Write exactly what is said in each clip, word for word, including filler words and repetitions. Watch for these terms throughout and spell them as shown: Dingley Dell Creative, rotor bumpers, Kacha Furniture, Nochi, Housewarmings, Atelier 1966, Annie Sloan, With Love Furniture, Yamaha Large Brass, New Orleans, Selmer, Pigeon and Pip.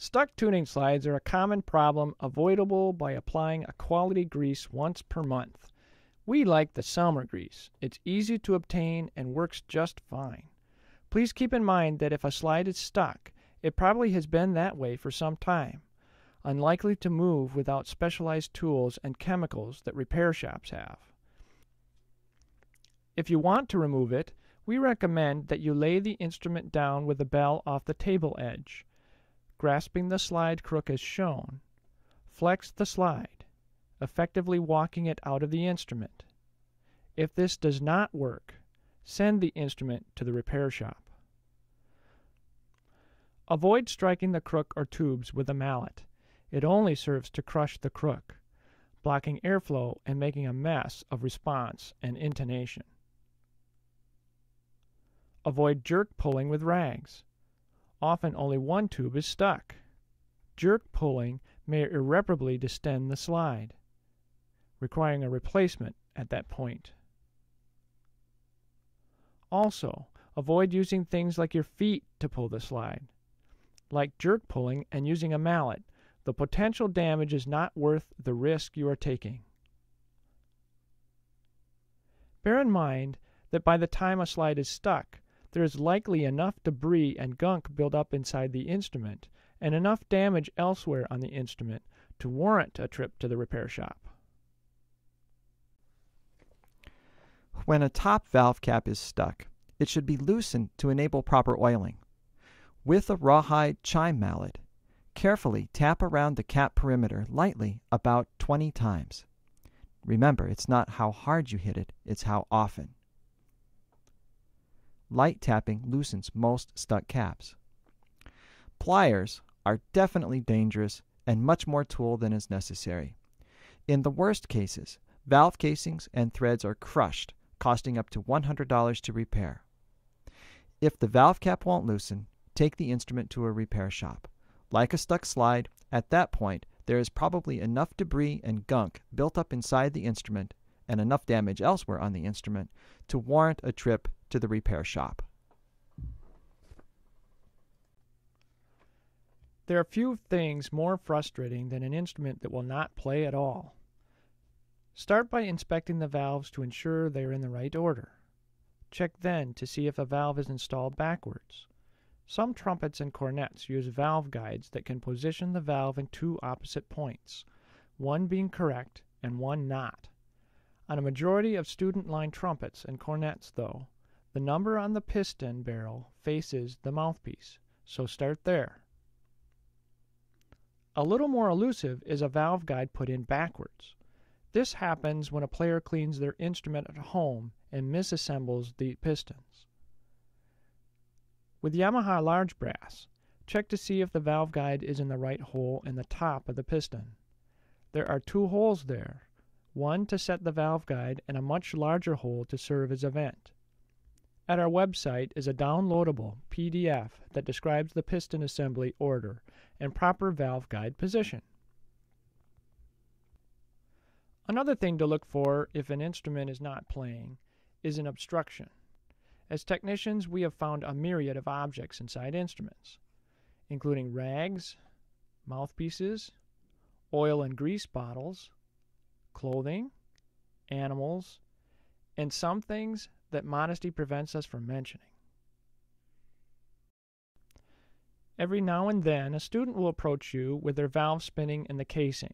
Stuck tuning slides are a common problem avoidable by applying a quality grease once per month. We like the Selmer grease. It's easy to obtain and works just fine. Please keep in mind that if a slide is stuck, it probably has been that way for some time, unlikely to move without specialized tools and chemicals that repair shops have. If you want to remove it, we recommend that you lay the instrument down with the bell off the table edge, grasping the slide crook as shown. Flex the slide, effectively walking it out of the instrument. If this does not work, send the instrument to the repair shop. Avoid striking the crook or tubes with a mallet. It only serves to crush the crook, blocking airflow and making a mess of response and intonation. Avoid jerk pulling with rags. Often only one tube is stuck. Jerk pulling may irreparably distend the slide, requiring a replacement at that point. Also, avoid using things like your feet to pull the slide. Like jerk pulling and using a mallet, the potential damage is not worth the risk you are taking. Bear in mind that by the time a slide is stuck, there is likely enough debris and gunk built up inside the instrument and enough damage elsewhere on the instrument to warrant a trip to the repair shop. When a top valve cap is stuck, it should be loosened to enable proper oiling. With a rawhide chime mallet, carefully tap around the cap perimeter lightly about twenty times. Remember, it's not how hard you hit it, it's how often. Light tapping loosens most stuck caps. Pliers are definitely dangerous and much more tool than is necessary. In the worst cases, valve casings and threads are crushed, costing up to one hundred dollars to repair. If the valve cap won't loosen, take the instrument to a repair shop. Like a stuck slide, at that point there is probably enough debris and gunk built up inside the instrument and enough damage elsewhere on the instrument to warrant a trip to the repair shop. There are few things more frustrating than an instrument that will not play at all. Start by inspecting the valves to ensure they are in the right order. Check then to see if a valve is installed backwards. Some trumpets and cornets use valve guides that can position the valve in two opposite points, one being correct and one not. On a majority of student line trumpets and cornets, though, the number on the piston barrel faces the mouthpiece, so start there. A little more elusive is a valve guide put in backwards. This happens when a player cleans their instrument at home and misassembles the pistons. With Yamaha Large Brass, check to see if the valve guide is in the right hole in the top of the piston. There are two holes there, one to set the valve guide and a much larger hole to serve as a vent. At our website is a downloadable P D F that describes the piston assembly order and proper valve guide position. Another thing to look for if an instrument is not playing is an obstruction. As technicians, we have found a myriad of objects inside instruments, including rags, mouthpieces, oil and grease bottles, clothing, animals, and some things that modesty prevents us from mentioning. Every now and then, a student will approach you with their valve spinning in the casing,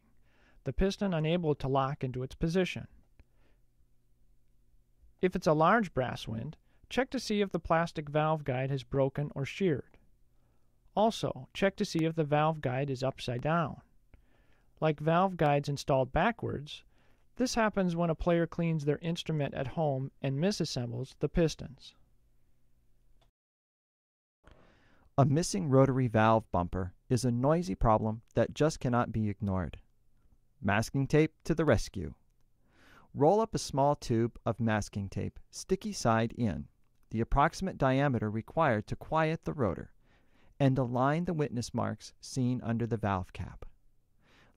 the piston unable to lock into its position. If it's a large brass wind, check to see if the plastic valve guide has broken or sheared. Also, check to see if the valve guide is upside down. Like valve guides installed backwards, this happens when a player cleans their instrument at home and misassembles the pistons. A missing rotary valve bumper is a noisy problem that just cannot be ignored. Masking tape to the rescue. Roll up a small tube of masking tape, sticky side in, the approximate diameter required to quiet the rotor, and align the witness marks seen under the valve cap.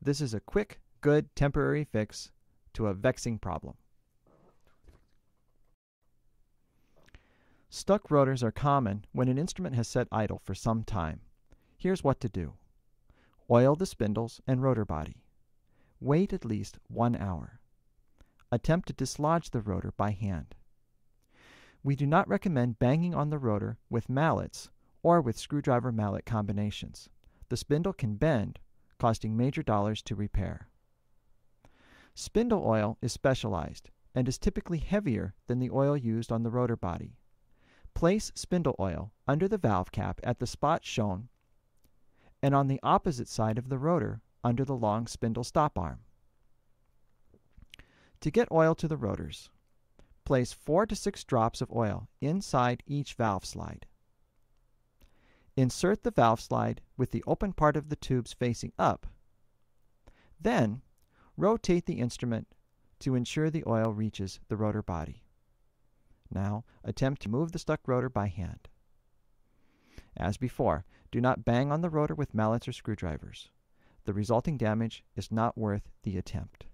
This is a quick, good temporary fix to a vexing problem. Stuck rotors are common when an instrument has sat idle for some time. Here's what to do. Oil the spindles and rotor body. Wait at least one hour. Attempt to dislodge the rotor by hand. We do not recommend banging on the rotor with mallets or with screwdriver mallet combinations. The spindle can bend, costing major dollars to repair. Spindle oil is specialized and is typically heavier than the oil used on the rotor body. Place spindle oil under the valve cap at the spot shown and on the opposite side of the rotor under the long spindle stop arm. To get oil to the rotors, place four to six drops of oil inside each valve slide. Insert the valve slide with the open part of the tubes facing up. Then, rotate the instrument to ensure the oil reaches the rotor body. Now, attempt to move the stuck rotor by hand. As before, do not bang on the rotor with mallets or screwdrivers. The resulting damage is not worth the attempt.